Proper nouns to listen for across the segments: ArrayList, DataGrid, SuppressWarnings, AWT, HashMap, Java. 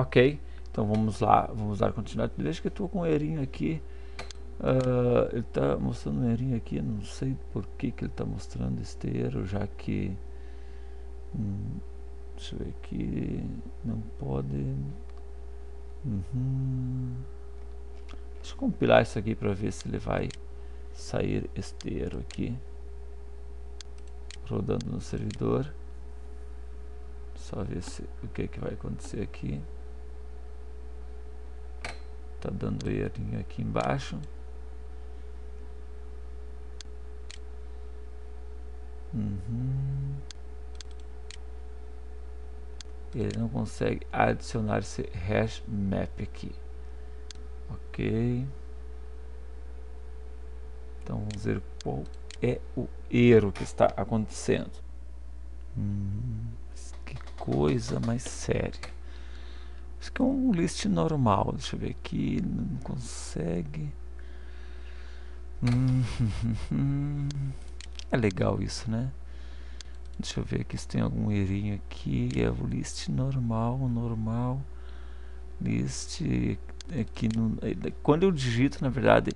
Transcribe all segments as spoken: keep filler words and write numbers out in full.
Ok, então vamos lá, vamos dar continuidade. Veja que eu estou com um errinho aqui. Uh, ele está mostrando um errinho aqui, não sei por que que ele está mostrando este erro, já que hum, deixa eu ver aqui, não pode. Uhum. Deixa eu compilar isso aqui para ver se ele vai sair este erro aqui, rodando no servidor, só ver se o que que vai acontecer aqui. Tá dando errinho aqui embaixo. Uhum. Ele não consegue adicionar esse hash map aqui. Ok, então vamos ver qual é o erro que está acontecendo. Hum, que coisa mais séria. Isso aqui é um list normal, deixa eu ver aqui, não consegue. Hum, é legal isso, né? Deixa eu ver aqui se tem algum errinho aqui. É o list normal, normal, list aqui no, quando eu digito, na verdade,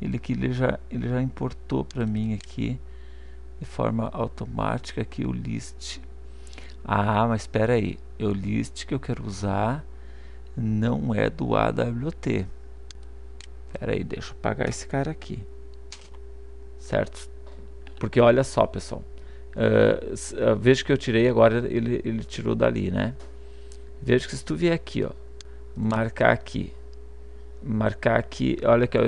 ele aqui ele já ele já importou para mim aqui de forma automática aqui o list. Ah, mas espera aí, o list que eu quero usar não é do A W T. Espera aí, deixa eu apagar esse cara aqui, certo? Porque olha só, pessoal, uh, veja que eu tirei agora, ele ele tirou dali, né? Veja que se tu vier aqui, ó, marcar aqui, marcar aqui, olha que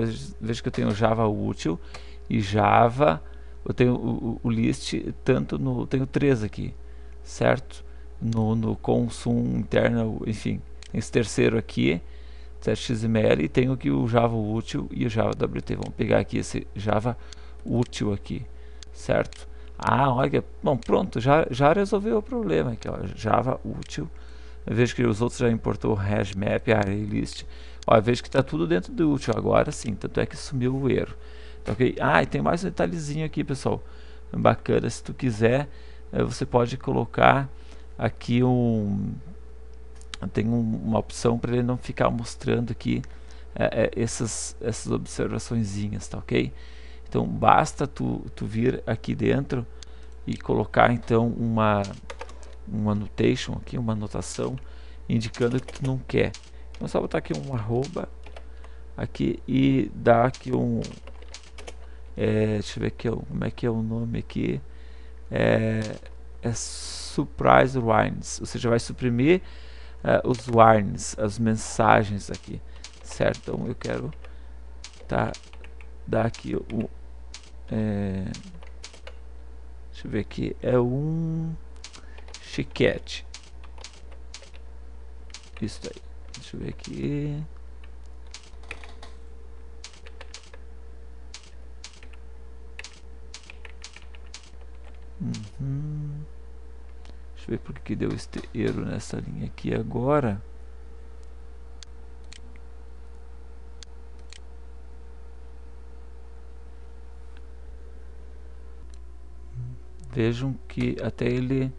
veja que eu tenho Java útil e Java, eu tenho o, o list tanto no, tenho três aqui, certo? No, no consum interno, enfim, esse terceiro aqui, .xml, e tenho aqui o Java útil e o Java W T. Vamos pegar aqui esse Java útil aqui, certo? Ah, olha, bom, pronto, já já resolveu o problema aqui, ó, Java útil. Vejo que os outros já importou o HashMap, a ArrayList. Ó, vejo que está tudo dentro do útil agora, sim. Tanto é que sumiu o erro. Então, okay? Ah, e tem mais um detalhezinho aqui, pessoal. Bacana, se tu quiser, você pode colocar aqui um... Tem um, uma opção para ele não ficar mostrando aqui é, é, essas, essas observaçõezinhas, tá ok? Então, basta tu, tu vir aqui dentro e colocar, então, uma... uma annotation aqui, uma anotação indicando que tu não quer. Então só botar aqui um arroba aqui e dar aqui um é, deixa eu ver aqui como é que é o nome aqui, é, é SuppressWarnings, ou seja, vai suprimir uh, os warnings, as mensagens aqui, certo? Então eu quero tá, dar aqui o é, deixa eu ver aqui, é um chiquete, isso aí, deixa eu ver aqui, uhum. Deixa eu ver porque que deu este erro nessa linha aqui agora. Vejam que até ele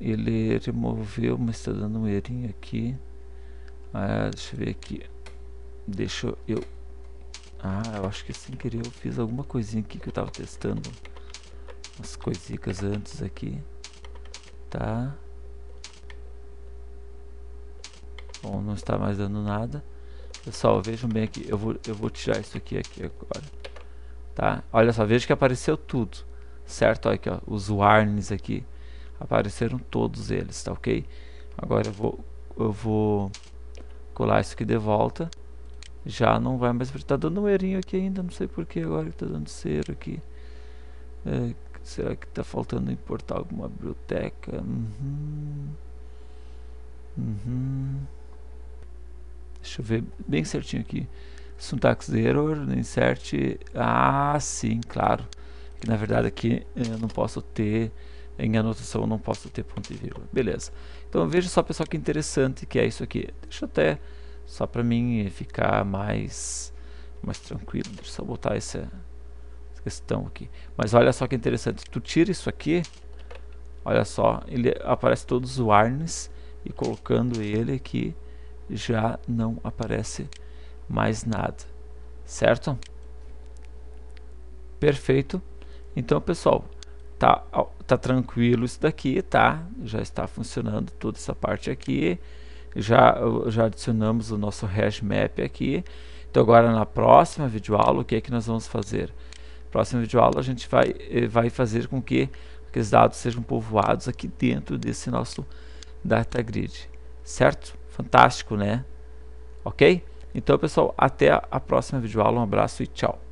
ele removeu, mas está dando um errinho aqui. Ah, deixa eu ver aqui, deixa eu, ah, eu acho que sem querer eu fiz alguma coisinha aqui que eu estava testando umas coisinhas antes aqui, tá bom, não está mais dando nada, pessoal. Vejam bem aqui, eu vou, eu vou tirar isso aqui, aqui agora, tá? Olha só, veja que apareceu tudo, certo? Olha aqui, ó, os warnings aqui apareceram todos eles, tá ok? Agora eu vou, eu vou colar isso aqui de volta. Já não vai mais, tá dando um errinho aqui ainda, não sei porque agora está dando cero aqui. É, será que está faltando importar alguma biblioteca? Uhum. Uhum. Deixa eu ver bem certinho aqui. Syntax error, insert. Ah, sim, claro. Que na verdade aqui eu não posso ter. Em anotação eu não posso ter ponto e vírgula. Beleza. Então veja só, pessoal, que interessante que é isso aqui. Deixa eu até, só para mim ficar mais, mais tranquilo, deixa eu só botar essa, essa questão aqui. Mas olha só que interessante. Tu tira isso aqui, olha só, ele aparece todos os warnings e colocando ele aqui, já não aparece mais nada, certo? Perfeito. Então, pessoal, tá, tá tranquilo isso daqui, tá? Já está funcionando toda essa parte aqui. Já, já adicionamos o nosso HashMap aqui. Então agora na próxima videoaula, o que é que nós vamos fazer? Próxima videoaula a gente vai, vai fazer com que aqueles dados sejam povoados aqui dentro desse nosso DataGrid, certo? Fantástico, né? Ok? Então pessoal, até a próxima videoaula, um abraço e tchau!